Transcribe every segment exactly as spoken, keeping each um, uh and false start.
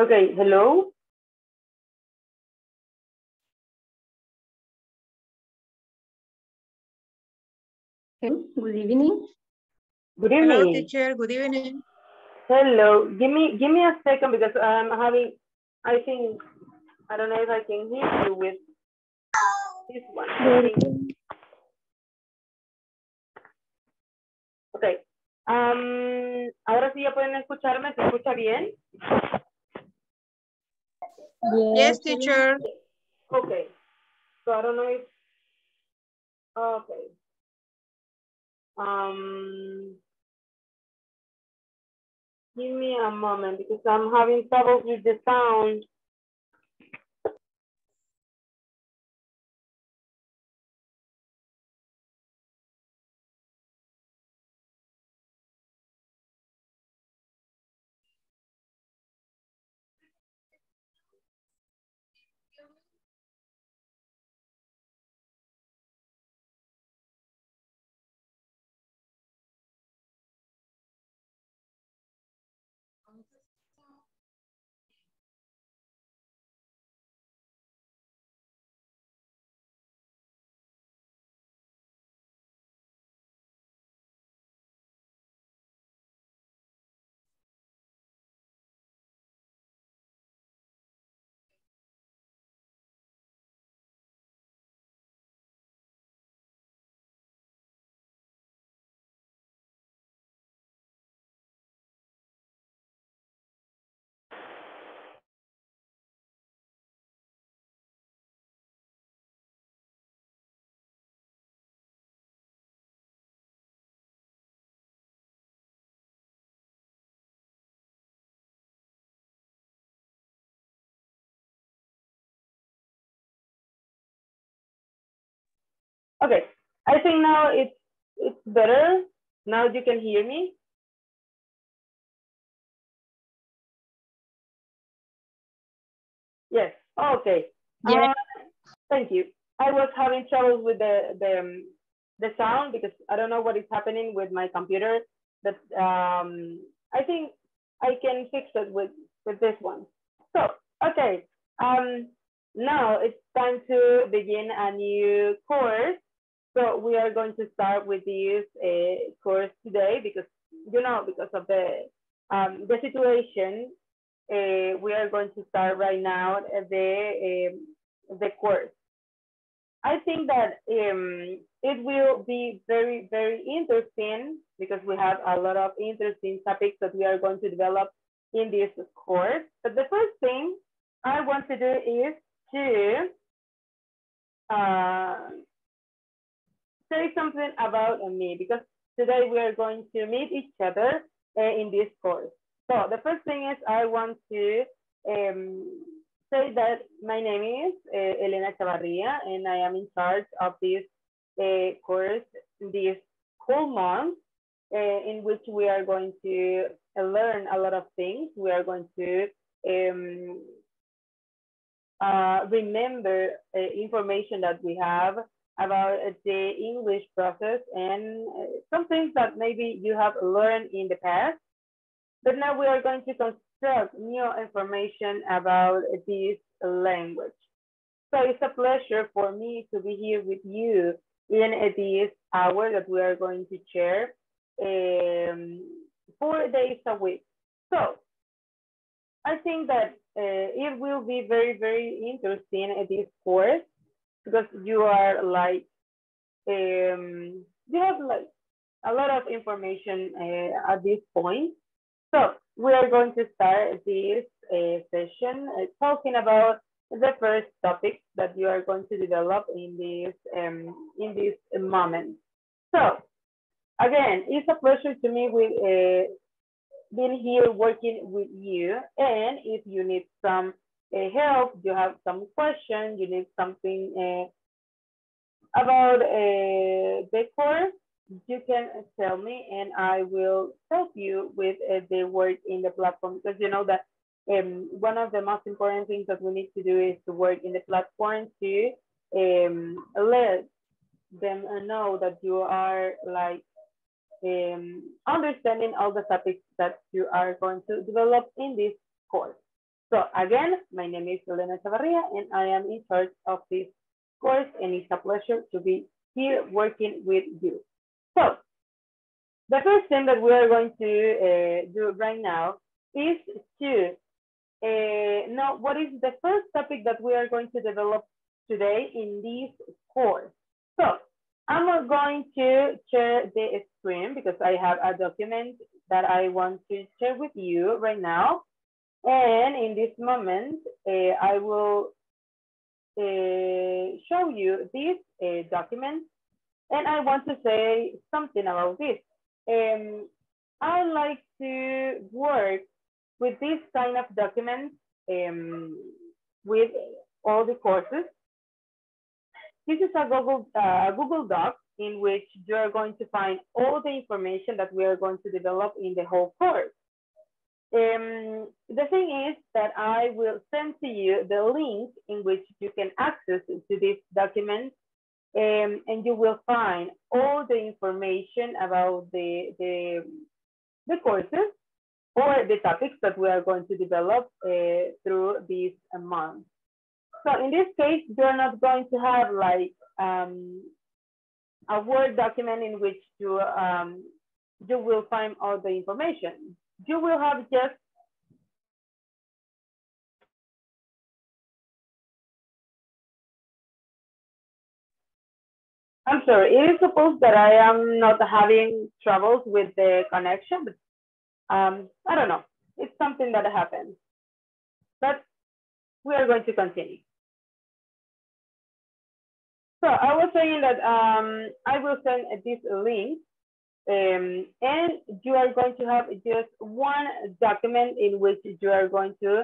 Okay, hello? Good evening. Good evening. Hello, teacher. Good evening. Hello. Give me give me a second because I'm having, I think, I don't know if I can hear you with this one. Okay. Um, ahora sí ya pueden escucharme. ¿Se escucha bien? Yes, yes, teacher. Okay. So I don't know if. Okay. Um, give me a moment because I'm having trouble with the sound. Okay, I think now it's it's better. Now you can hear me. Yes. Okay. Yeah. Uh, thank you. I was having trouble with the the um, the sound because I don't know what is happening with my computer, but um, I think I can fix it with with this one. So okay. Um, now it's time to begin a new course. So we are going to start with this uh, course today because, you know, because of the, um, the situation, uh, we are going to start right now the, um, the course. I think that um, it will be very, very interesting because we have a lot of interesting topics that we are going to develop in this course. But the first thing I want to do is to uh, say something about me because today we are going to meet each other uh, in this course. So the first thing is I want to um, say that my name is uh, Elena Chavarria and I am in charge of this uh, course this whole month uh, in which we are going to learn a lot of things. We are going to um, Uh, remember uh, information that we have about uh, the English process and uh, some things that maybe you have learned in the past. But now we are going to construct new information about uh, this language. So it's a pleasure for me to be here with you in uh, this hour that we are going to share um, four days a week. So I think that Uh, it will be very, very interesting at this course because you are like, um, you have like a lot of information uh, at this point. So we are going to start this uh, session uh, talking about the first topic that you are going to develop in this, um, in this moment. So again, it's a pleasure to me with uh, been here working with you, and if you need some uh, help, you have some question, you need something uh, about uh, the course, you can tell me and I will help you with uh, the work in the platform, because you know that um, one of the most important things that we need to do is to work in the platform to um, let them know that you are like Um, understanding all the topics that you are going to develop in this course. So again, my name is Elena Chavarria, and I am in charge of this course, and it's a pleasure to be here working with you. So the first thing that we are going to uh, do right now is to uh, know what is the first topic that we are going to develop today in this course. So I'm going to share the screen because I have a document that I want to share with you right now. And in this moment, uh, I will uh, show you this uh, document. And I want to say something about this. Um, I like to work with this kind of documents um, with all the courses. This is a Google, uh, Google Doc in which you are going to find all the information that we are going to develop in the whole course. Um, the thing is that I will send to you the link in which you can access to this document, um, and you will find all the information about the, the, the courses or the topics that we are going to develop uh, through this month. So in this case, you're not going to have like um, a Word document in which you, um, you will find all the information. You will have just I'm sorry, it is supposed that I am not having troubles with the connection, but um, I don't know. It's something that happened. But we are going to continue. So I was saying that um, I will send this link. Um, and you are going to have just one document in which you are going to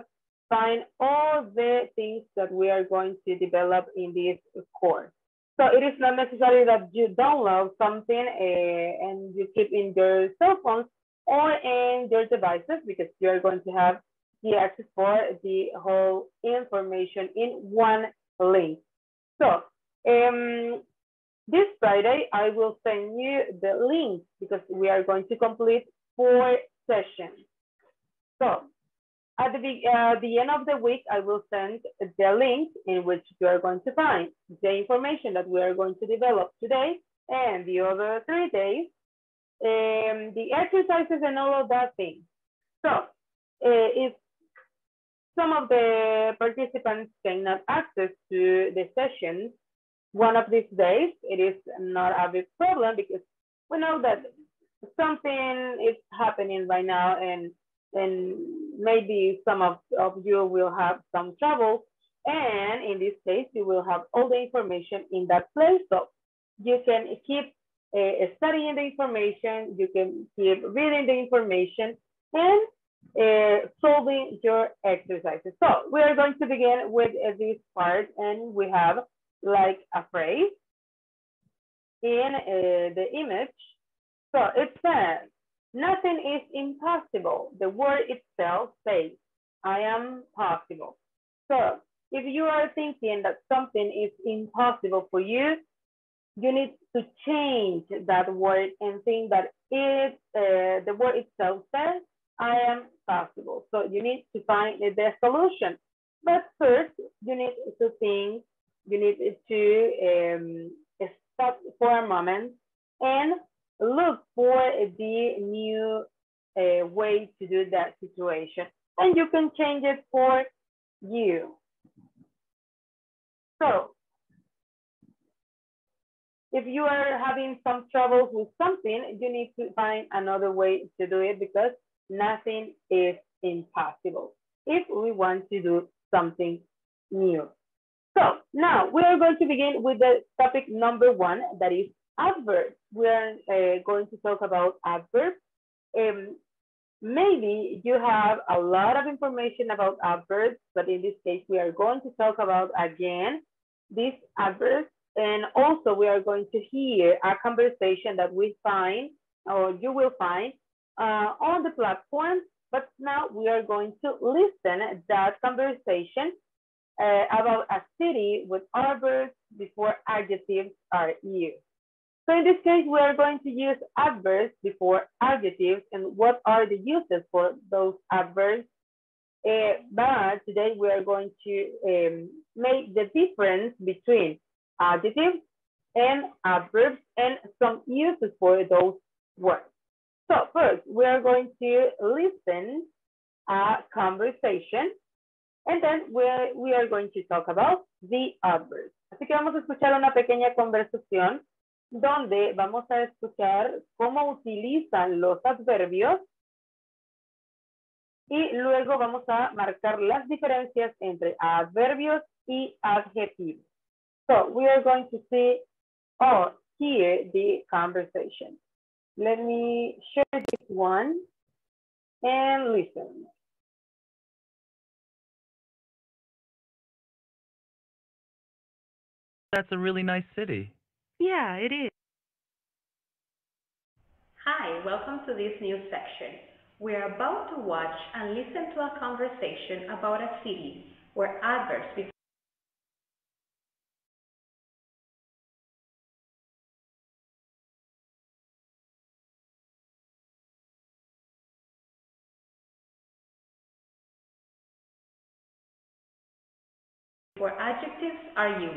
find all the things that we are going to develop in this course. So it is not necessary that you download something uh, and you keep in your cell phones or in your devices, because you are going to have the access for the whole information in one link. So um, this Friday, I will send you the link because we are going to complete four sessions. So at the, uh, the end of the week, I will send the link in which you are going to find the information that we are going to develop today and the other three days, um, the exercises and all of that thing. So uh, if some of the participants cannot access to the sessions one of these days, it is not a big problem because we know that something is happening right now, and and maybe some of, of you will have some trouble. And in this case, you will have all the information in that place. So you can keep uh, studying the information, you can keep reading the information, and uh, solving your exercises. So we are going to begin with uh, this part, and we have like a phrase in uh, the image. So it says, nothing is impossible. The word itself says, I am possible. So if you are thinking that something is impossible for you, you need to change that word and think that it, uh, the word itself says, I am possible. So you need to find the solution. But first, you need to think. You need to um, stop for a moment and look for the new uh, way to do that situation. And you can change it for you. So if you are having some trouble with something, you need to find another way to do it, because nothing is impossible if we want to do something new. So now we are going to begin with the topic number one, that is adverbs. We are uh, going to talk about adverbs. Um, maybe you have a lot of information about adverbs, but in this case, we are going to talk about, again, these adverbs. And also we are going to hear a conversation that we find, or you will find, uh, on the platform. But now we are going to listen to that conversation Uh, about a city with adverbs before adjectives are used. So in this case, we are going to use adverbs before adjectives. And what are the uses for those adverbs? Uh, but today we are going to um, make the difference between adjectives and adverbs and some uses for those words. So first, we are going to listen a conversation, and then we're, we are going to talk about the adverbs. Así que vamos a escuchar una pequeña conversación donde vamos a escuchar cómo utilizan los adverbios y luego vamos a marcar las diferencias entre adverbios y adjetivos. So we are going to see or hear the conversation. Let me share this one and listen. That's a really nice city. Yeah, it is. Hi, welcome to this new section. We're about to watch and listen to a conversation about a city where adverbs become where adjectives are used.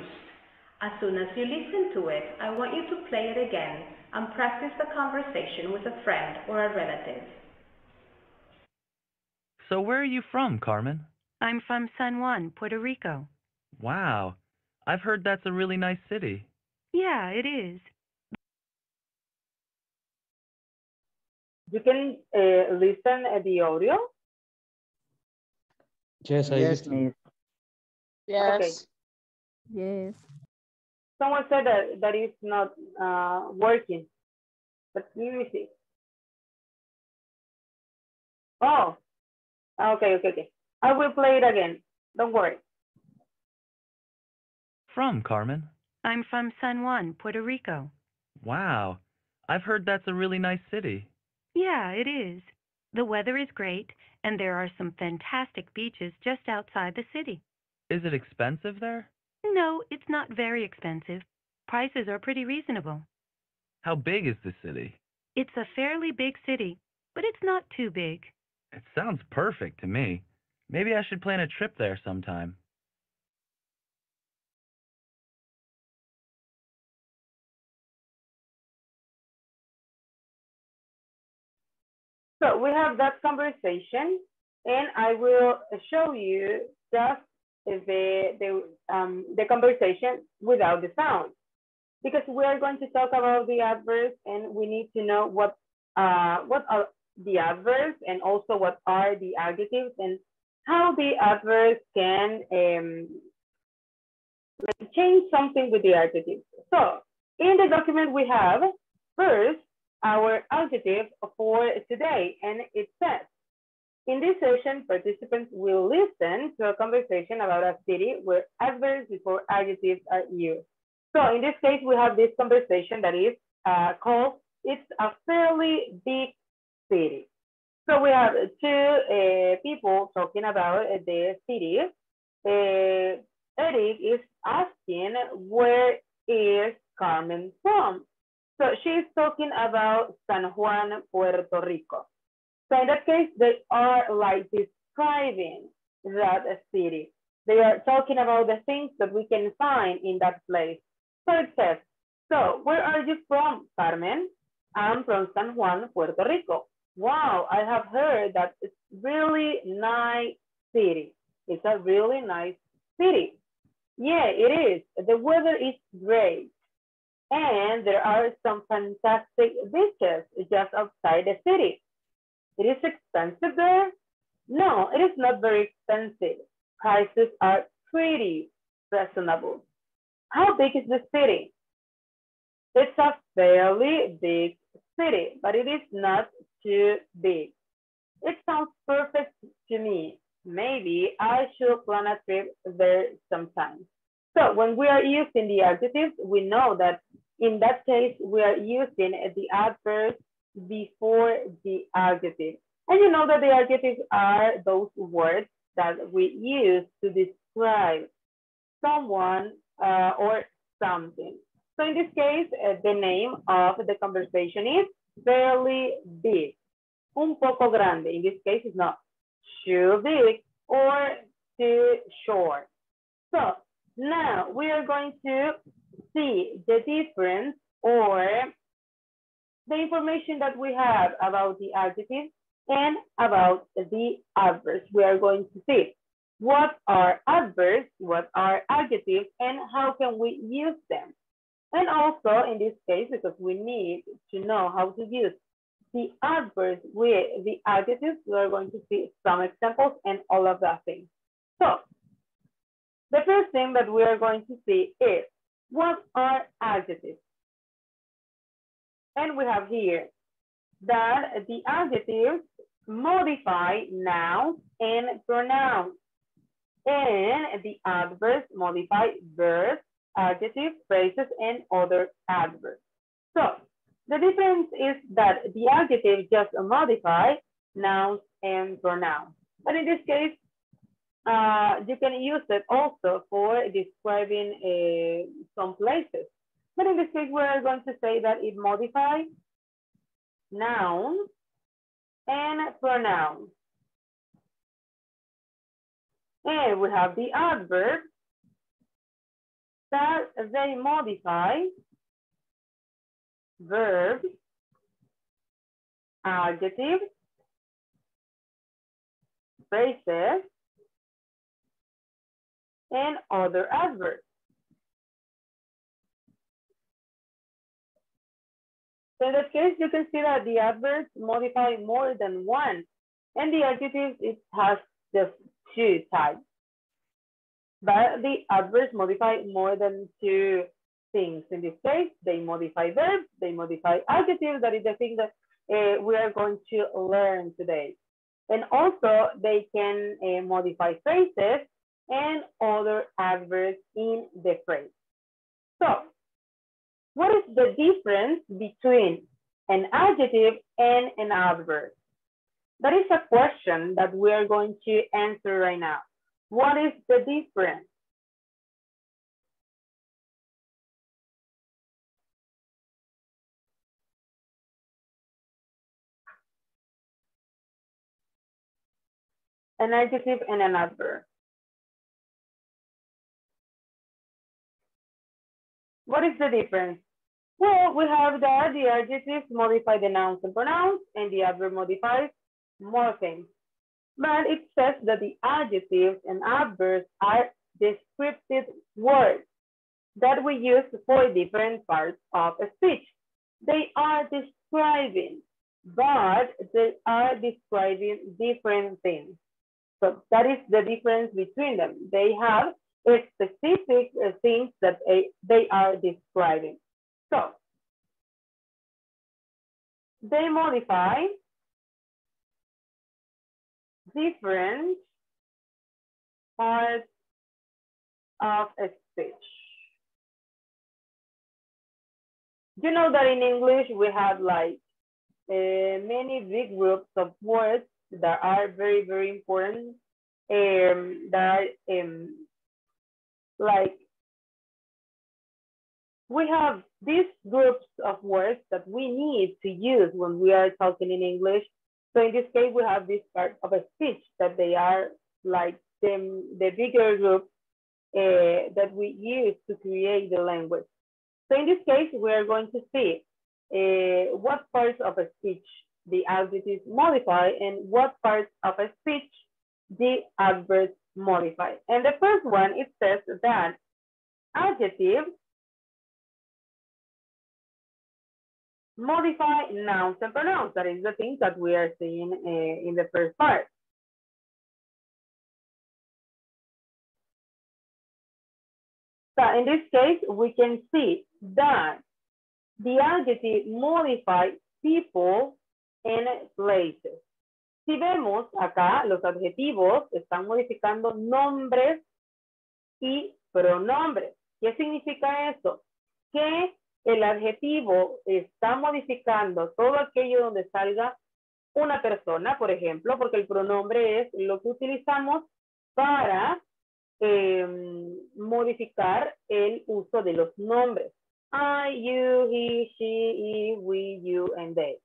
As soon as you listen to it, I want you to play it again and practice the conversation with a friend or a relative. So where are you from, Carmen? I'm from San Juan, Puerto Rico. Wow, I've heard that's a really nice city. Yeah, it is. You can uh, listen at the audio? Yes, I yes. listen. Yes. Okay. Yes. Someone said that, that it's not uh, working, but let me see. Oh. Okay, okay, okay. I will play it again. Don't worry. From, Carmen? I'm from San Juan, Puerto Rico. Wow. I've heard that's a really nice city. Yeah, it is. The weather is great, and there are some fantastic beaches just outside the city. Is it expensive there? No, it's not very expensive. Prices are pretty reasonable. How big is the city? It's a fairly big city, but it's not too big. It sounds perfect to me. Maybe I should plan a trip there sometime. So we have that conversation, and I will show you just the, the, um, the conversation without the sound, because we are going to talk about the adverbs, and we need to know what, uh, what are the adverbs and also what are the adjectives and how the adverbs can um, change something with the adjectives. So in the document we have first our adjective for today, and it says, in this session, participants will listen to a conversation about a city where adverbs before adjectives are used. So in this case, we have this conversation that is uh, called, it's a fairly big city. So we have two uh, people talking about uh, the city. Uh, Eric is asking, where is Carmen from? So she's talking about San Juan, Puerto Rico. So in that case, they are like describing that city. They are talking about the things that we can find in that place. So it says, so where are you from, Carmen? I'm from San Juan, Puerto Rico. Wow, I have heard that it's really nice city. It's a really nice city. Yeah, it is. The weather is great. And there are some fantastic beaches just outside the city. It is expensive there? No, it is not very expensive. Prices are pretty reasonable. How big is the city? It's a fairly big city, but it is not too big. It sounds perfect to me. Maybe I should plan a trip there sometime. So when we are using the adjectives, we know that in that case, we are using the adverbs before the adjective. And you know that the adjectives are those words that we use to describe someone uh, or something. So in this case, uh, the name of the conversation is fairly big. Un poco grande. In this case, it's not too big, or the shore. So now we are going to see the difference or the information that we have about the adjective and about the adverbs. We are going to see what are adverbs, what are adjectives, and how can we use them. And also in this case, because we need to know how to use the adverbs with the adjectives, we are going to see some examples and all of that thing. So the first thing that we are going to see is what are adjectives? And we have here that the adjectives modify nouns and pronouns. And the adverbs modify verbs, adjectives, phrases, and other adverbs. So the difference is that the adjective just modifies nouns and pronouns. But in this case, uh, you can use it also for describing uh, some places. But in this case, we're going to say that it modifies nouns and pronouns. And we have the adverb that they modify verb, adjective, phrases, and other adverbs. So in this case, you can see that the adverbs modify more than one, and the adjectives it has just two types. But the adverbs modify more than two things. In this case, they modify verbs, they modify adjectives. That is the thing that uh, we are going to learn today. And also, they can uh, modify phrases and other adverbs in the phrase. So, what is the difference between an adjective and an adverb? That is a question that we are going to answer right now. What is the difference? An adjective and an adverb. What is the difference? Well, we have that the adjectives modify the nouns and pronouns, and the adverb modifies more things. But it says that the adjectives and adverbs are descriptive words that we use for different parts of a speech. They are describing, but they are describing different things. So that is the difference between them. They have a specific things that they are describing. So they modify different parts of a speech. You know that in English we have like uh, many big groups of words that are very, very important, um, that are um, like, we have these groups of words that we need to use when we are talking in English. So in this case, we have this part of a speech that they are like the, the bigger group uh, that we use to create the language. So in this case, we are going to see uh, what parts of a speech the adjectives modify and what parts of a speech the adverbs modify. And the first one, it says that adjectives modify nouns and pronouns. That is the thing that we are seeing uh, in the first part. So in this case, we can see that the adjective modifies people and places. Si vemos acá, los adjetivos están modificando nombres y pronombres. ¿Qué significa eso? Que el adjetivo está modificando todo aquello donde salga una persona, por ejemplo, porque el pronombre es lo que utilizamos para eh, modificar el uso de los nombres. I, you, he, she, it, we, you, and they.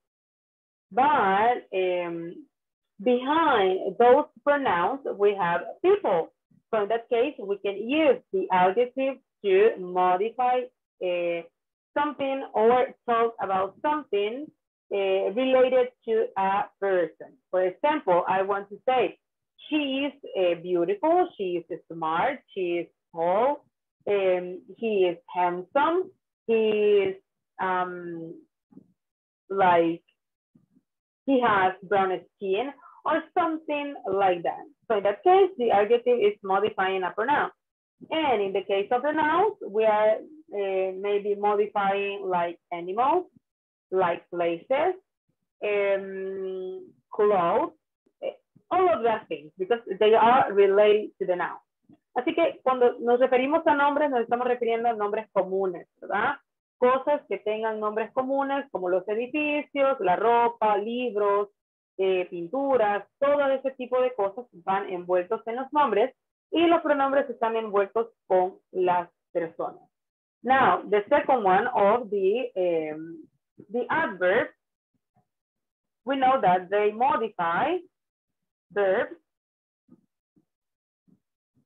But um, Behind those pronouns, we have people. So in that case, we can use the adjective to modify uh, something or talk about something uh, related to a person. For example, I want to say, she is uh, beautiful, she is smart, she is tall, um, he is handsome, he is um, like, he has brown skin, or something like that. So in that case, the adjective is modifying a pronoun. And in the case of pronouns, we are uh, maybe modifying like animals, like places, um, clothes, all of that things, because they are related to the noun. Así que cuando nos referimos a nombres, nos estamos refiriendo a nombres comunes, ¿verdad? Cosas que tengan nombres comunes, como los edificios, la ropa, libros, eh, pinturas, todo ese tipo de cosas van envueltos en los nombres, y los pronombres están envueltos con las personas. Now, the second one of the, um, the adverbs, we know that they modify verbs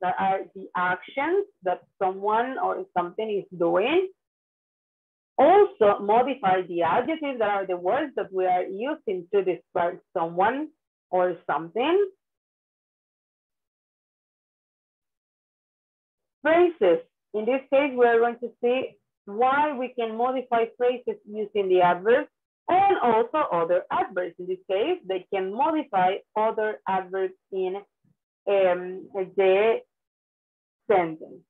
that are the actions that someone or something is doing. Also modify the adjectives that are the words that we are using to describe someone or something. Phrases. In this case, we are going to see why we can modify phrases using the adverbs and also other adverbs. In this case, they can modify other adverbs in um, the sentence.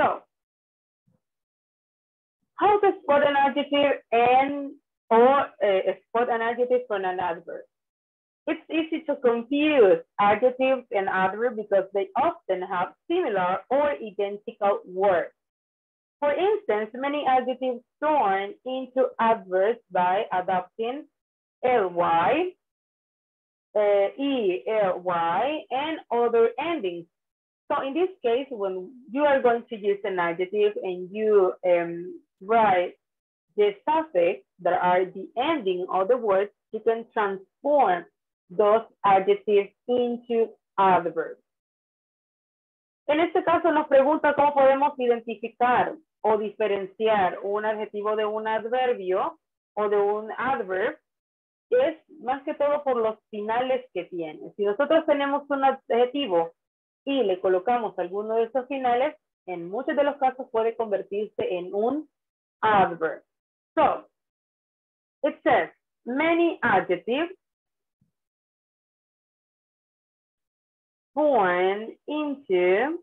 So, how to spot an adjective and or uh, spot an adjective from an adverb? It's easy to confuse adjectives and adverbs because they often have similar or identical words. For instance, many adjectives turn into adverbs by adopting ly, uh, ely, and other endings. So in this case, when you are going to use an adjective and you um, write the suffix that are the ending of the words, you can transform those adjectives into adverbs. En este caso nos pregunta cómo podemos identificar o diferenciar un adjetivo de un adverbio o de un adverb. Es más que todo por los finales que tiene. Si nosotros tenemos un adjetivo y le colocamos alguno de esos finales, en muchos de los casos puede convertirse en un adverb. So, it says, many adjectives form into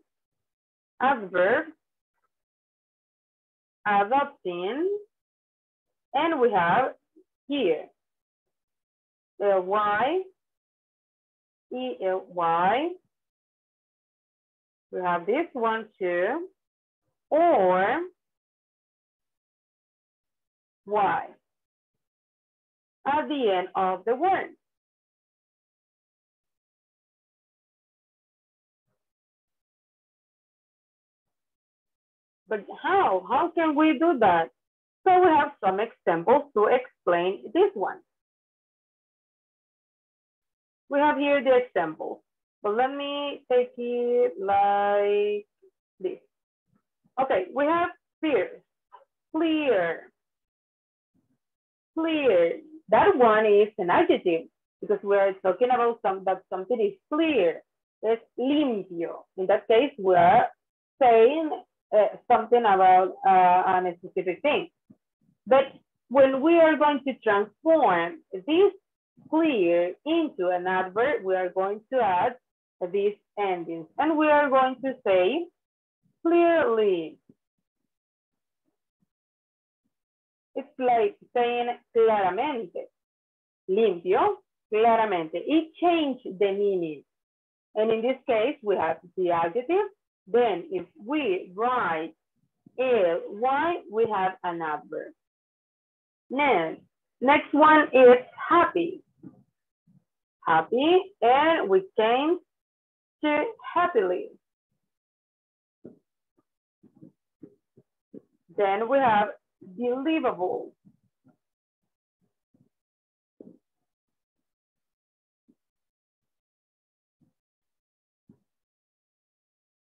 adverbs adopting, and we have here ly, ely, we have this one too, or y at the end of the word. But how? How can we do that? So we have some examples to explain this one. We have here the examples. But let me take it like this. Okay, we have fierce, clear, clear. That one is an adjective because we are talking about some, that something is clear. It's limpio. In that case, we are saying Uh, something about uh, a specific thing. But when we are going to transform this clear into an adverb, we are going to add these endings. And we are going to say clearly. It's like saying claramente, limpio, claramente. It changed the meaning. And in this case, we have the adjective. Then if we write ly, we have an adverb. Next, next one is happy. Happy, and we change to happily. Then we have believable.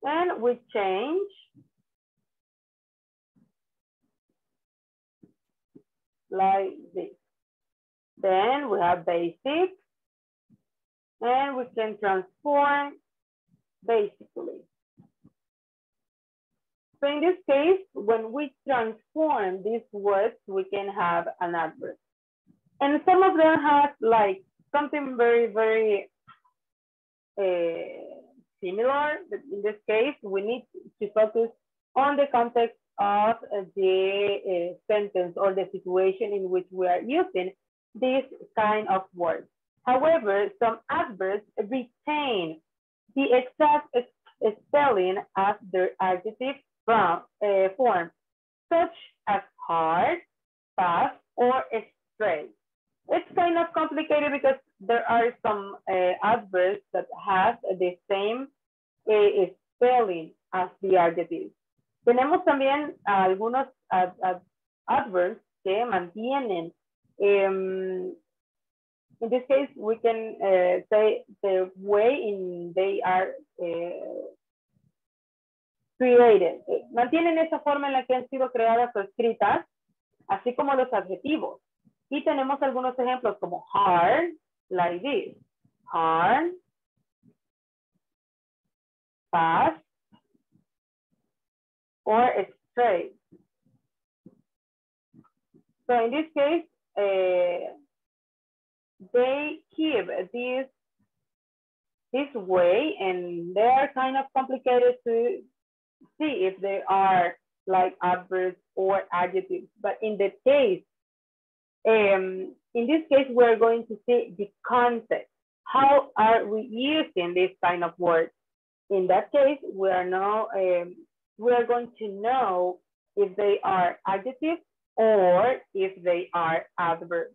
and we change like this. Then we have basic, and we can transform basically. So in this case, when we transform these words, we can have an adverb. And some of them have like something very, very uh, similar. But in this case, we need to focus on the context of the uh, sentence or the situation in which we are using this kind of words. However, some adverbs retain the exact spelling as their adjective from, uh, form, such as hard, fast, or straight. It's kind of complicated because there are some uh, adverbs that have the same uh, spelling as the adjectives. Tenemos también algunos ad ad adverbs que mantienen. Um, in this case, we can uh, say the way in they are uh, created. Mantienen esa forma en la que han sido creadas o escritas, así como los adjetivos. Y tenemos algunos ejemplos como hard, like this, hard, fast, or straight. So in this case, uh, they keep this this way, and they are kind of complicated to see if they are like adverbs or adjectives. But in the case, um, in this case, we're going to see the context. How are we using this kind of word? In that case, we are now um, we are going to know if they are adjectives or if they are adverbs.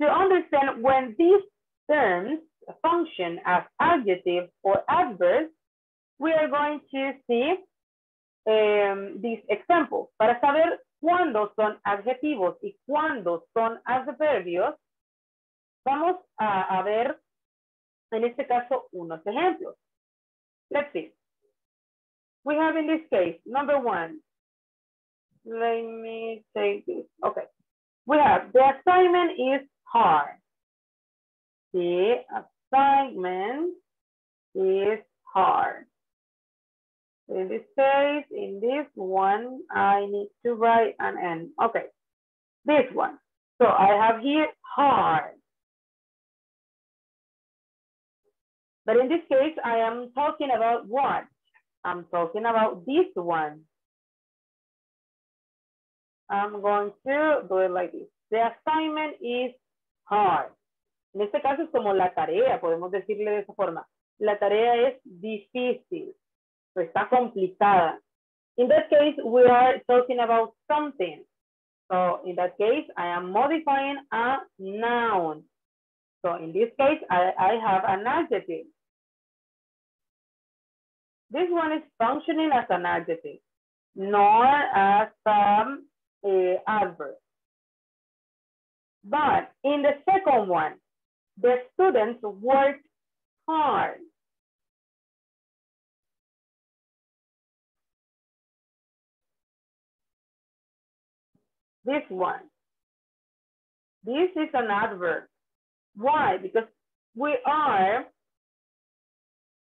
To understand when these terms function as adjectives or adverbs, we are going to see um, these examples. Para saber cuándo son adjetivos y cuándo son adverbios, vamos a, a ver en este caso unos ejemplos. Let's see. We have in this case, number one, let me take this. Okay. We have the assignment is hard. The assignment is hard. In this case, in this one, I need to write an N. Okay. This one. So I have here hard. But in this case, I am talking about what? I'm talking about this one. I'm going to do it like this. The assignment is hard. En este caso es como la tarea, podemos decirle de esa forma. La tarea es difícil, o está complicada. In that case, we are talking about something. So in that case, I am modifying a noun. So in this case, I, I have an adjective. This one is functioning as an adjective, nor as some Uh, adverb. But in the second one, the students worked hard. This one. This is an adverb. Why? Because we are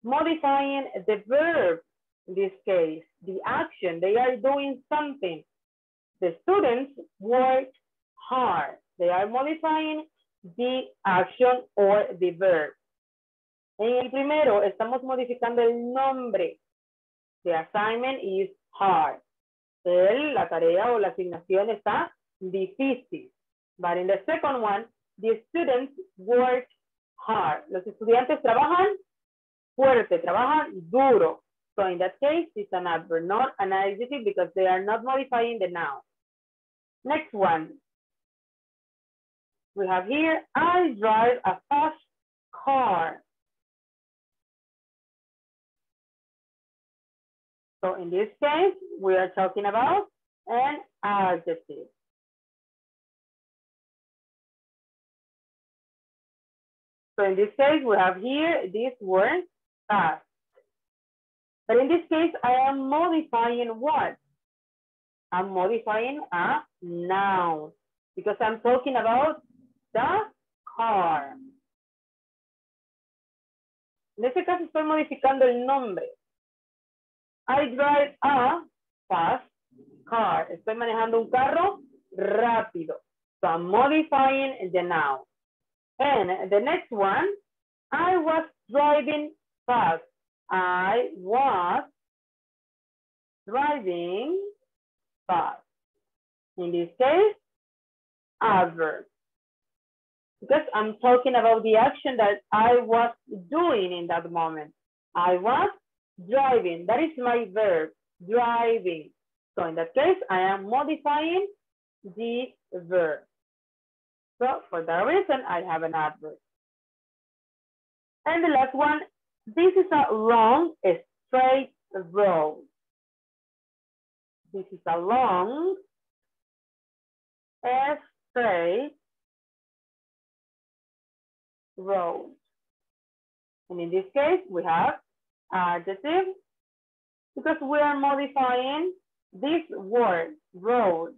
modifying the verb in this case, the action. They are doing something. The students work hard. They are modifying the action or the verb. En el primero, estamos modificando el nombre. The assignment is hard. El, la tarea o la asignación está difícil. But in the second one, the students work hard. Los estudiantes trabajan fuerte, trabajan duro. So in that case, it's an adverb, not an adjective, because they are not modifying the noun. Next one. We have here, I drive a fast car. So in this case, we are talking about an adjective. So in this case, we have here this word, fast. But in this case, I am modifying what? I'm modifying a noun because I'm talking about the car. En este caso estoy modificando el nombre. I drive a fast car. Estoy manejando un carro rápido. So I'm modifying the noun. And the next one, I was driving fast. I was driving fast. In this case, adverb. Because I'm talking about the action that I was doing in that moment. I was driving. That is my verb, driving. So in that case, I am modifying the verb. So for that reason, I have an adverb. And the last one, this is a long, straight road. This is a long, straight road. And in this case, we have adjective because we are modifying this word, road.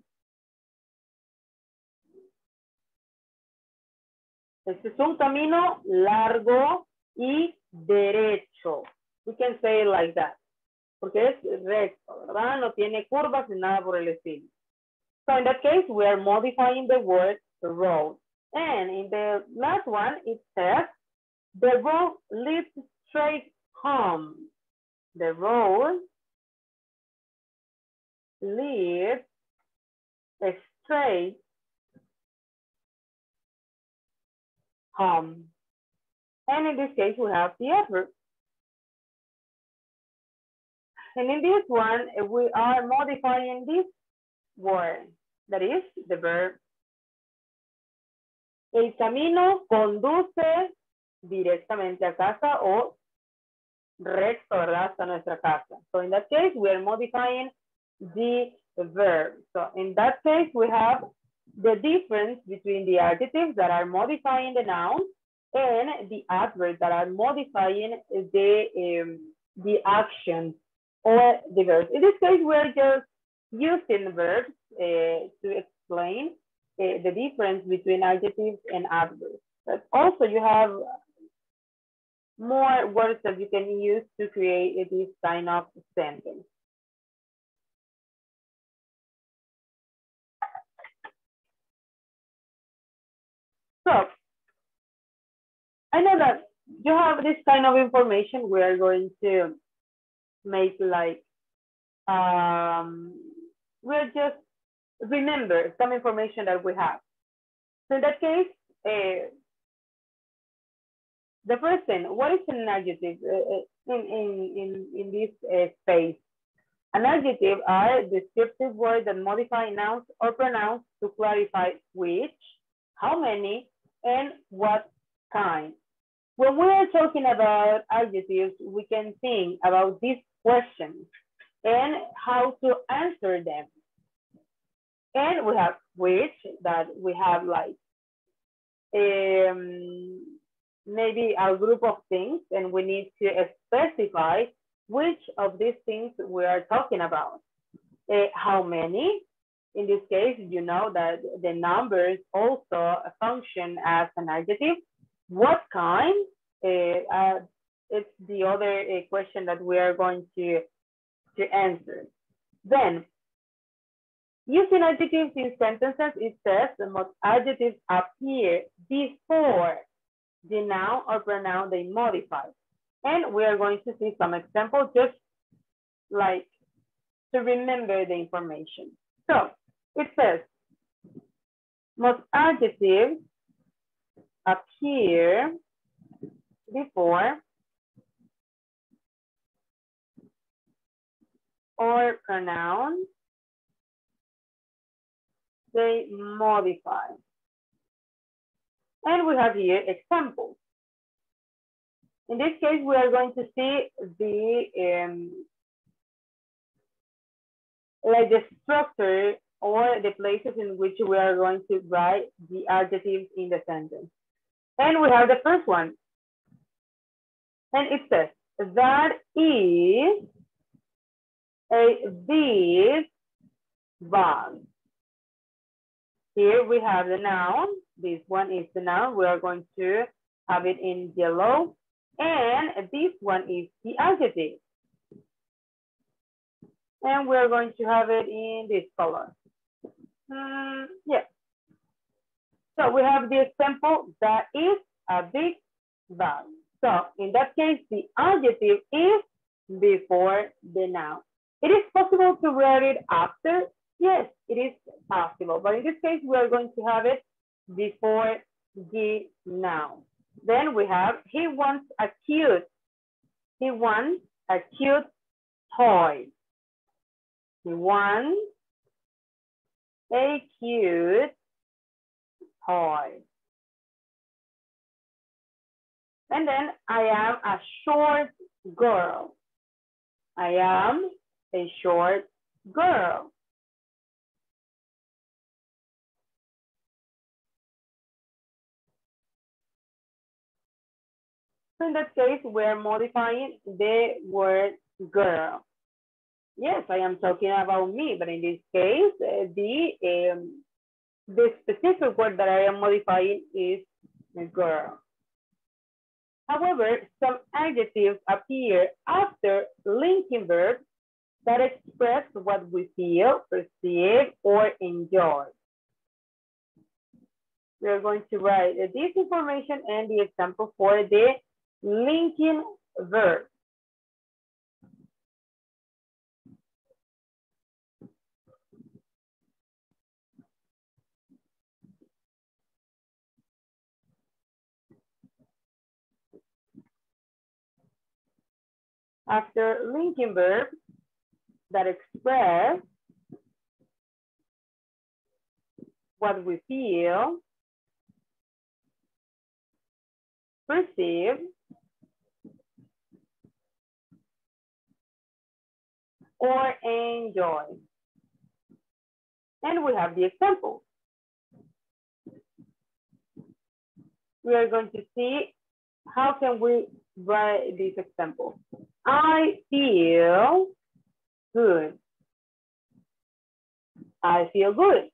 Este es un camino largo y derecho. We can say it like that. Porque es recto, ¿verdad? No tiene curvas ni nada por el estilo. So in that case, we are modifying the word road. And in the last one, it says, the road leads straight home. The road leads straight home. And in this case, we have the adverb. And in this one, we are modifying this word, that is the verb. El camino conduce directamente a casa o recto, ¿verdad? Hasta nuestra casa. So in that case, we are modifying the verb. So in that case, we have the difference between the adjectives that are modifying the noun and the adverbs that are modifying the, um, the action or the verb. In this case, we are just using verbs uh, to explain uh, the difference between adjectives and adverbs. But also you have more words that you can use to create this kind of sentence. So, I know that you have this kind of information. We are going to make like, um, we'll just remember some information that we have. So in that case, uh, the first thing, what is an adjective uh, in, in, in, in this uh, space? An adjective are descriptive words that modify nouns or pronouns to clarify which, how many, and what kind. When we are talking about adjectives, we can think about these questions and how to answer them. And we have which, that we have like um, maybe a group of things, and we need to specify which of these things we are talking about. Uh, how many? In this case, you know that the numbers also function as an adjective. What kind? Uh, uh, it's the other uh, question that we are going to, to answer. Then, using adjectives in sentences, it says the most adjectives appear before the noun or pronoun they modify. And we are going to see some examples just like to remember the information. So, it says, most adjectives appear before or pronoun they modify. And we have here examples. In this case, we are going to see the um, like the structure or the places in which we are going to write the adjectives in the sentence. And we have the first one. And it says, that is a this bag. Here we have the noun. This one is the noun. We are going to have it in yellow. And this one is the adjective. And we're going to have it in this color. Mm, yes. Yeah. So we have the example, that is a big bag. So in that case, the adjective is before the noun. It is possible to write it after. Yes, it is possible. But in this case, we are going to have it before the noun. Then we have, he wants a cute, he wants a cute toy. He wants a cute toy. And then I am a short girl. I am a short girl. In that case, we're modifying the word girl. Yes, I am talking about me, but in this case, the, um, the specific word that I am modifying is girl. However, some adjectives appear after linking verbs that express what we feel, perceive, or enjoy. We're going to write this information and the example for the linking verb. After linking verbs that express what we feel, perceive, or enjoy. And we have the example. We are going to see how can we write this example. I feel good. I feel good.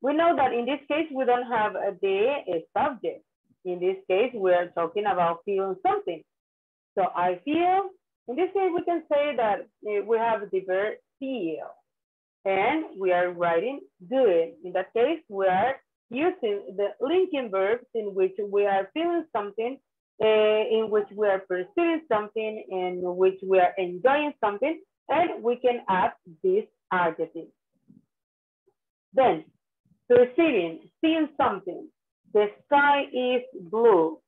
We know that in this case, we don't have the subject. In this case, we are talking about feeling something. So I feel, in this case, we can say that we have the verb feel. And we are writing good. In that case, we are using the linking verbs in which we are feeling something, Uh, in which we are pursuing something, in which we are enjoying something, and we can add this adjective. Then, perceiving, seeing something. The sky is blue.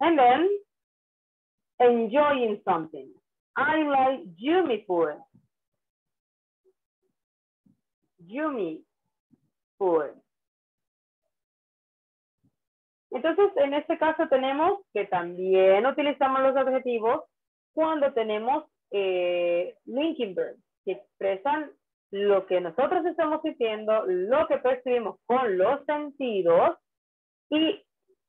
And then, enjoying something. I like yummy food. Yummy food. Entonces, en este caso tenemos que también utilizamos los adjetivos cuando tenemos eh, linking verbs que expresan lo que nosotros estamos sintiendo, lo que percibimos con los sentidos y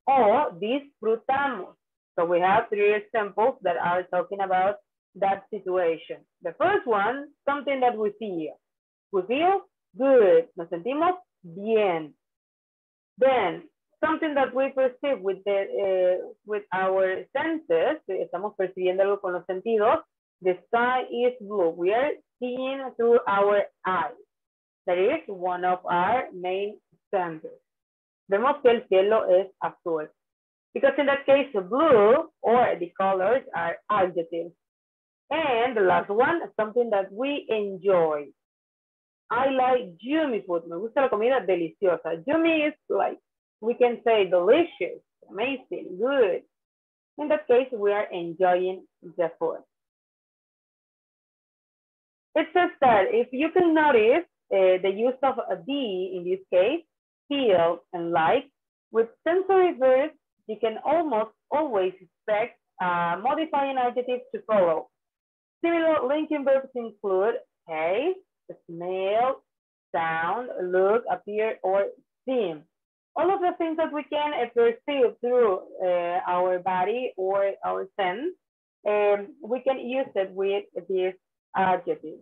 o disfrutamos. So we have three examples that are talking about that situation. The first one, something that we feel. We feel good. Nos sentimos bien. Then, something that we perceive with, the, uh, with our senses, estamos percibiéndolo con los sentidos, the sky is blue. We are seeing through our eyes. That is one of our main senses. Vemos que el cielo es azul. Because in that case, blue or the colors are adjectives. And the last one, something that we enjoy. I like yummy food. Me gusta la comida deliciosa. Yummy is like, we can say delicious, amazing, good. In that case, we are enjoying the food. It says that if you can notice uh, the use of a D in this case, feel and like, with sensory verbs, you can almost always expect a modifying adjective to follow. Similar linking verbs include taste, smell, sound, look, appear, or esteem. All of the things that we can uh, perceive through uh, our body or our sense, um, we can use it with this adjective.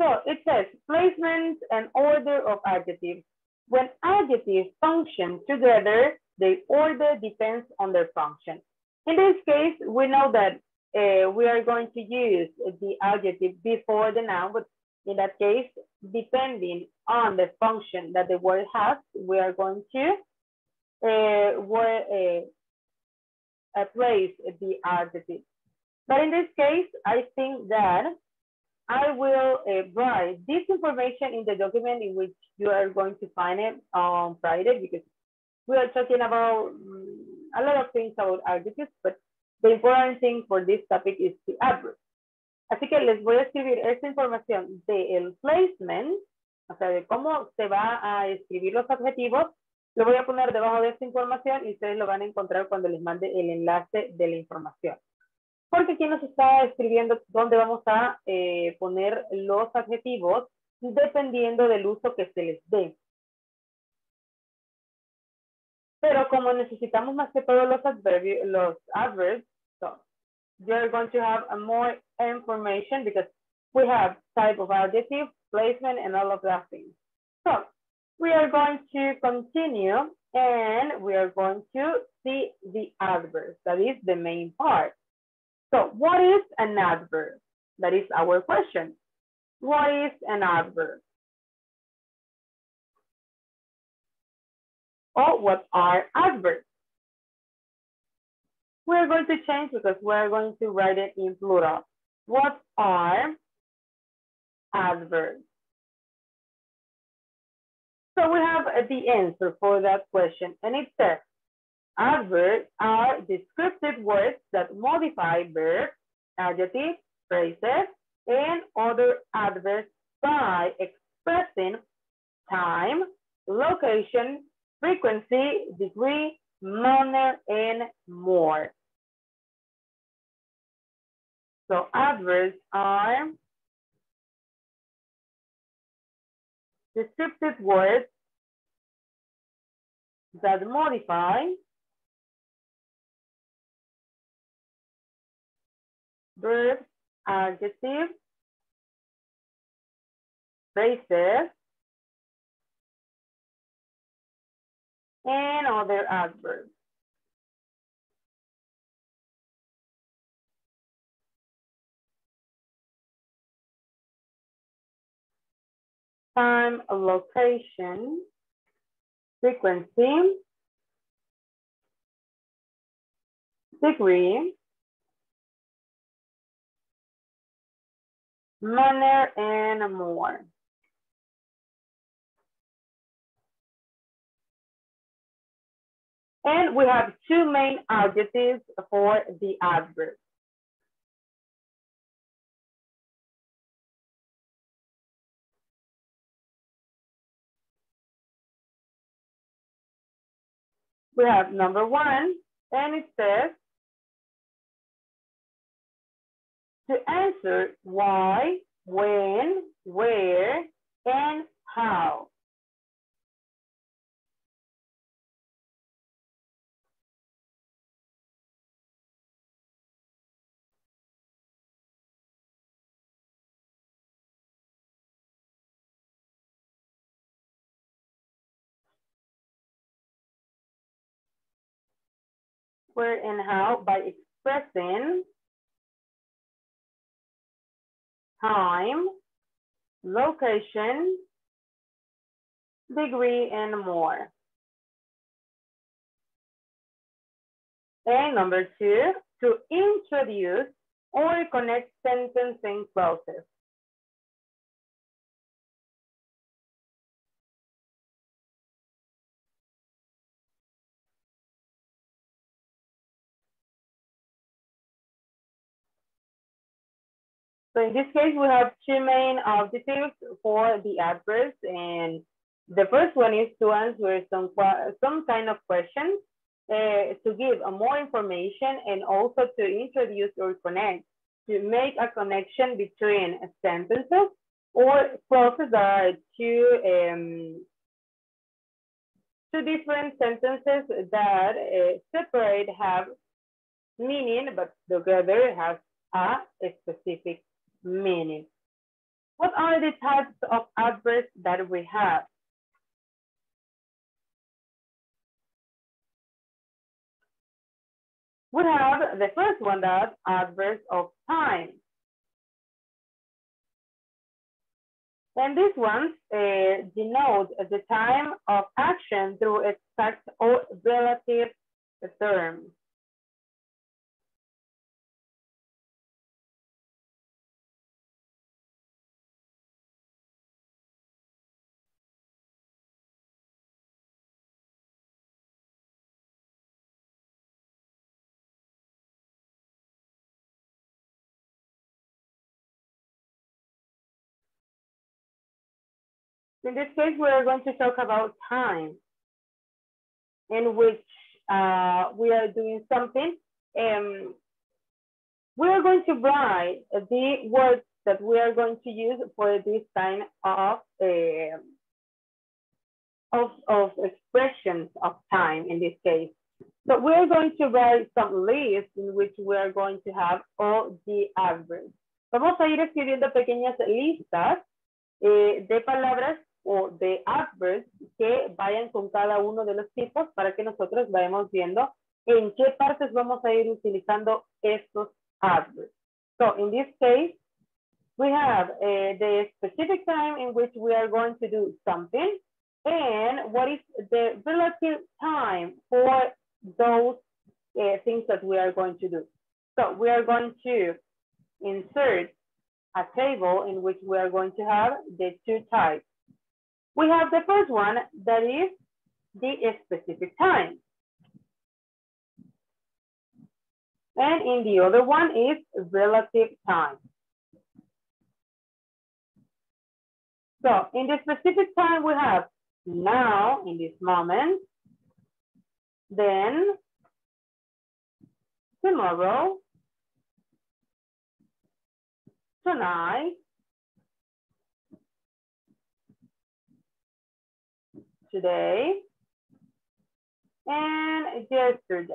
So it says placement and order of adjectives. When adjectives function together, their order depends on their function. In this case, we know that uh, we are going to use the adjective before the noun, but in that case, depending on the function that the word has, we are going to uh, word, uh, uh, place the adjective. But in this case, I think that I will uh, write this information in the document in which you are going to find it on Friday, because we are talking about um, a lot of things about adjectives, but the important thing for this topic is the adverb. Así que les voy a escribir esta información del placement, o sea, de cómo se va a escribir los adjetivos. Lo voy a poner debajo de esta información y ustedes lo van a encontrar cuando les mande el enlace de la información. Porque aquí nos está escribiendo dónde vamos a eh, poner los adjetivos dependiendo del uso que se les dé. Pero como necesitamos más que todos los adverbios, los adverbs, so you're going to have a more information because we have type of adjective, placement, and all of that thing. So we are going to continue and we are going to see the adverbs. That is the main part. So what is an adverb? That is our question. What is an adverb? Or what are adverbs? We're going to change because we're going to write it in plural. What are adverbs? So we have the answer for that question. And it says, adverbs are descriptive words that modify verbs, adjectives, phrases, and other adverbs by expressing time, location, frequency, degree, manner, and more. So adverbs are descriptive words that modify verbs, adjectives, phrases, and other adverbs. Time, location, frequency, degree, manner, and more. And we have two main adjectives for the adverb. We have number one, and it says, to answer why, when, where, and how. Where and how by expressing time, location, degree, and more. And number two, to introduce or connect sentencing clauses. So in this case, we have two main adjectives for the adverbs, and the first one is to answer some, some kind of questions, uh, to give more information, and also to introduce or connect, to make a connection between sentences, or clauses are two um, two different sentences that uh, separate have meaning, but together have a specific meaning. What are the types of adverbs that we have? We have the first one, that adverbs of time. And these ones uh, denote the time of action through exact or relative terms. In this case, we are going to talk about time, in which uh, we are doing something. Um, we are going to write the words that we are going to use for this kind of uh, of, of expressions of time. In this case, so we are going to write some lists in which we are going to have all the adverbs. Vamos a ir escribiendo pequeñas listas eh, de palabras o de adverbs que vayan con cada uno de los tipos, para que nosotros vayamos viendo en qué partes vamos a ir utilizando estos adverbs. So in this case, we have uh, the specific time in which we are going to do something, and what is the relative time for those uh, things that we are going to do. So we are going to insert a table in which we are going to have the two types. We have the first one, that is the specific time. And in the other one is relative time. So in the specific time, we have now, in this moment, then, tomorrow, tonight, today, and yesterday.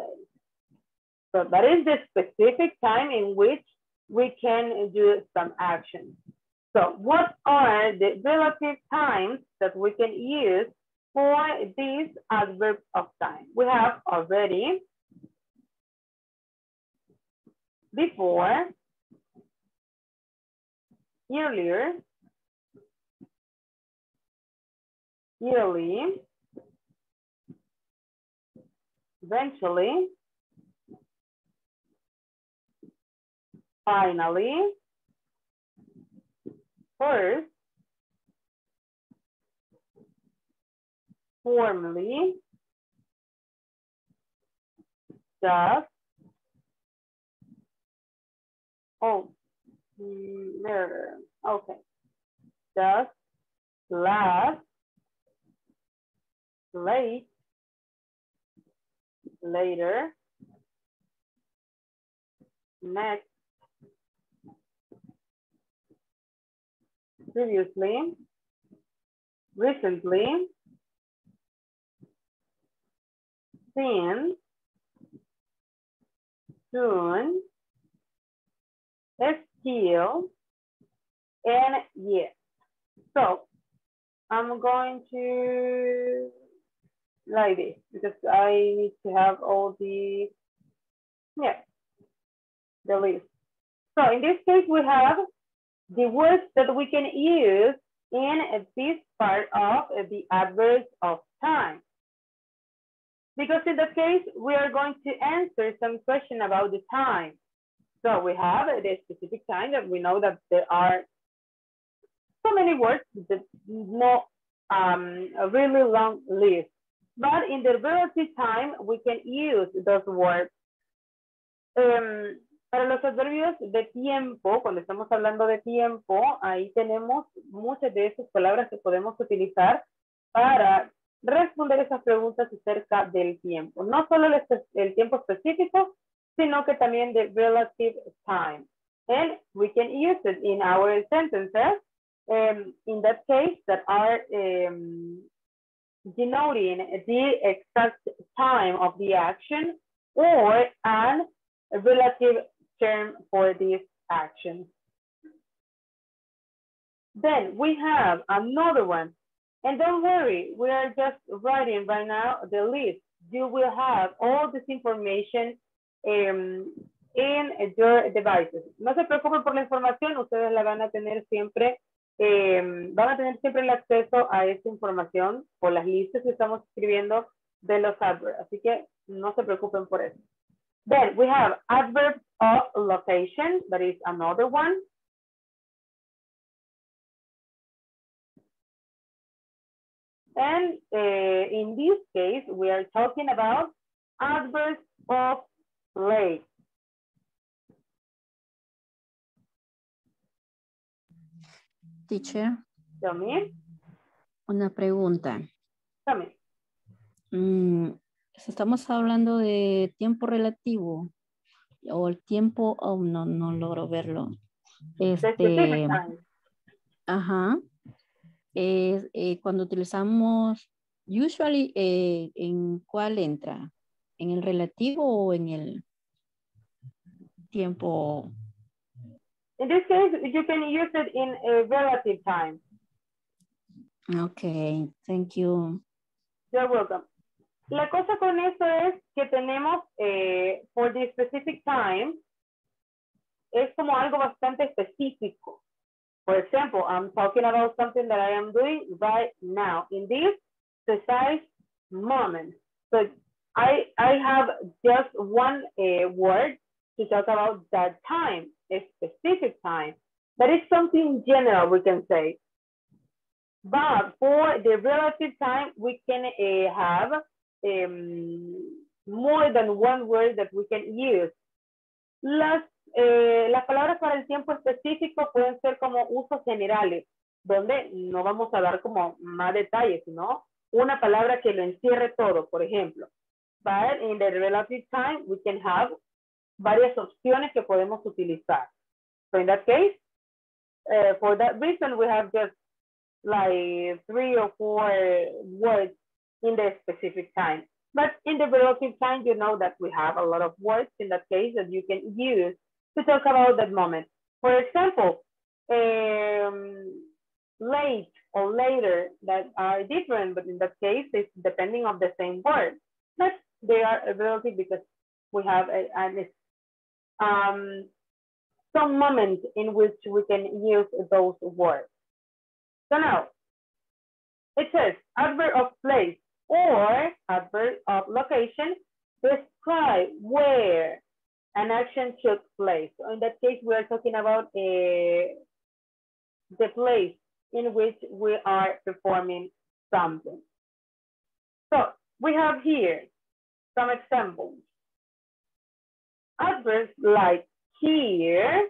So that is the specific time in which we can do some action. So what are the relative times that we can use for these adverbs of time? We have already, before, earlier, yearly, eventually, finally, first, formally, just, oh, there, okay, just, last, late, later, next, previously, recently, since, soon, still, and yes. So I'm going to like this because I need to have all the, yeah, the list. So in this case, we have the words that we can use in this part of the adverbs of time. Because in that case, we are going to answer some question about the time. So we have the specific time that we know that there are so many words, that no um, a really long list. But in the relative time, we can use those words. Um, para los adverbios de tiempo, cuando estamos hablando de tiempo, ahí tenemos muchas de esas palabras que podemos utilizar para responder esas preguntas acerca del tiempo. No solo el, el tiempo específico, sino que también the relative time. And we can use it in our sentences um, in that case that are um, denoting the exact time of the action or an relative term for this action. Then we have another one. And don't worry, we are just writing right now the list. You will have all this information um, en your devices. No se preocupen por la información, ustedes la van a tener siempre, eh, van a tener siempre el acceso a esta información por las listas que estamos escribiendo de los adverbs. Así que no se preocupen por eso. Then we have adverbs of location, that is another one. And uh, in this case, we are talking about adverbs of place. Teacher. Tell me. Una pregunta. Tell me. Mm, estamos hablando de tiempo relativo o el tiempo, oh, no, no logro verlo. Este, ajá. Eh, eh, cuando utilizamos, usually, eh, ¿en cuál entra? ¿En el relativo o en el tiempo? In this case, you can use it in a relative time. Okay, thank you. You're welcome. La cosa con eso es que tenemos, eh, for the specific time, es como algo bastante específico. For example, I'm talking about something that I am doing right now in this precise moment. So I, I have just one uh, word to talk about that time, a specific time. That is something general, we can say. But for the relative time, we can uh, have um, more than one word that we can use. Last Eh, las palabras para el tiempo específico pueden ser como usos generales, donde no vamos a dar como más detalles, sino una palabra que lo encierre todo, por ejemplo. But in the relative time, we can have varias opciones que podemos utilizar. So in that case, uh, for that reason, we have just like three or four words in the specific time. But in the relative time, you know that we have a lot of words in that case that you can use to talk about that moment. For example, um, late or later that are different, but in that case, it's depending on the same word. But they are relative because we have a, a, um, some moment in which we can use those words. So now, it says adverb of place or adverb of location describe where an action took place. So in that case, we are talking about uh, the place in which we are performing something. So we have here some examples. Adverbs like here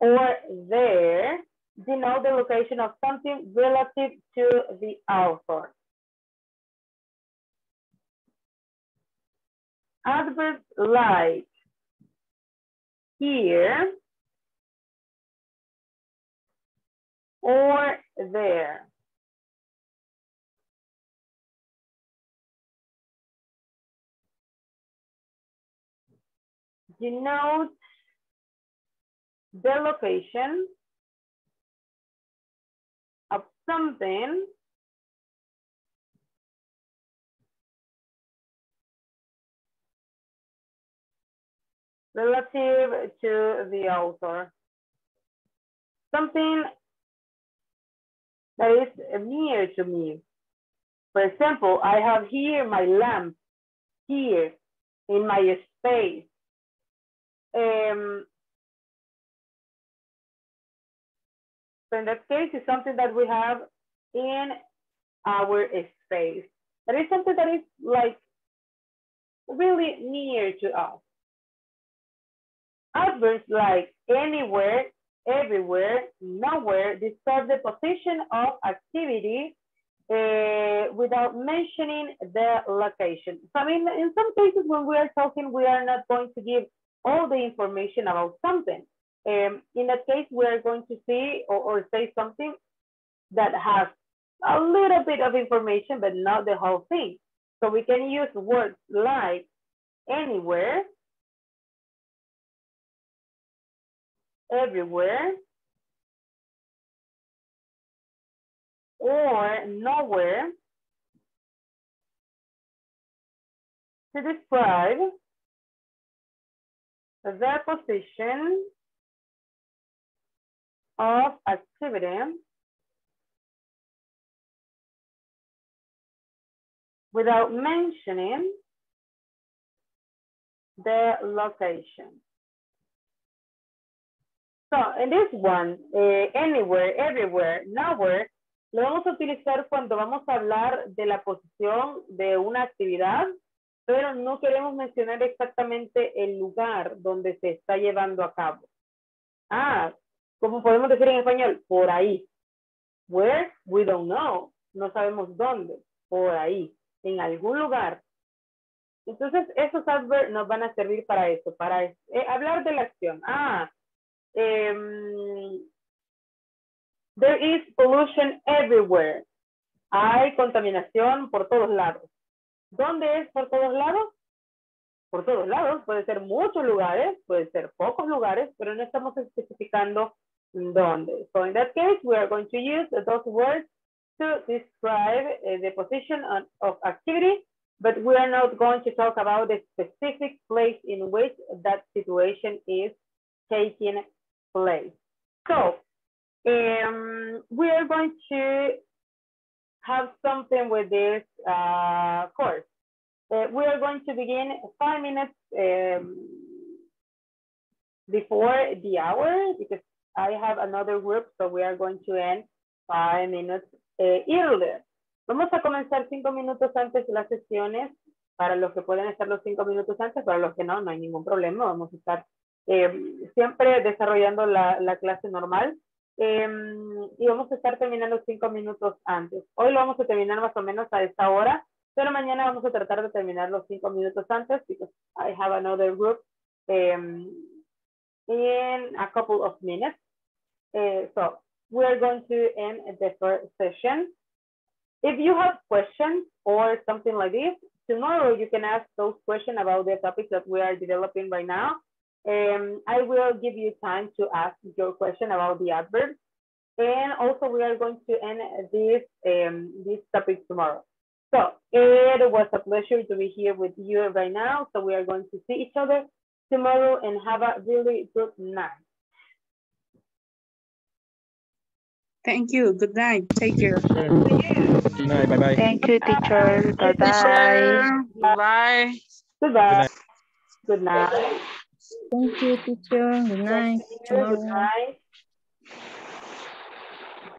or there denote the location of something relative to the author. Adverbs like here or there. Denote the location of something relative to the author. Something that is near to me. For example, I have here my lamp, here in my space. Um, so in that case, it's something that we have in our space. That is something that is like really near to us. Adverbs like anywhere, everywhere, nowhere describe the position of activity uh, without mentioning the location. So I mean, in some cases when we are talking, we are not going to give all the information about something. Um, in that case, we are going to see or, or say something that has a little bit of information, but not the whole thing. So we can use words like anywhere, everywhere, or nowhere to describe their position of activity without mentioning the location. So en this one, eh, anywhere, everywhere, nowhere, lo vamos a utilizar cuando vamos a hablar de la posición de una actividad, pero no queremos mencionar exactamente el lugar donde se está llevando a cabo. Ah, como podemos decir en español, por ahí. Where, we don't know. No sabemos dónde. Por ahí, en algún lugar. Entonces, esos adverbs nos van a servir para eso, para eh, hablar de la acción. Ah, Um, there is pollution everywhere. Hay contaminación por todos lados. ¿Dónde es por todos lados? Por todos lados. Puede ser muchos lugares, puede ser pocos lugares, pero no estamos especificando dónde. So in that case, we are going to use those words to describe uh, the position on, of activity, but we are not going to talk about the specific place in which that situation is taking place. So um, we are going to have something with this uh, course. Uh, we are going to begin five minutes um, before the hour because I have another group, so we are going to end five minutes eh, earlier. Vamos a comenzar cinco minutos antes de las sesiones, para los que pueden estar los cinco minutos antes, para los que no, no hay ningún problema, vamos a estar Eh, siempre desarrollando la, la clase normal eh, y vamos a estar terminando cinco minutos antes. Hoy lo vamos a terminar más o menos a esta hora, pero mañana vamos a tratar de terminar los cinco minutos antes because I have another group um, in a couple of minutes. Uh, so we are going to end the first session. If you have questions or something like this, tomorrow you can ask those questions about the topics that we are developing right now. Um, I will give you time to ask your question about the adverbs, and also we are going to end this um, this topic tomorrow. So it was a pleasure to be here with you right now. So we are going to see each other tomorrow and have a really good night. Thank you. Good night. Take care. Good night. Bye bye. Thank you, teacher. Bye bye. Bye. Goodbye. Good night. Good night. Thank you, teacher. Good night. Good night.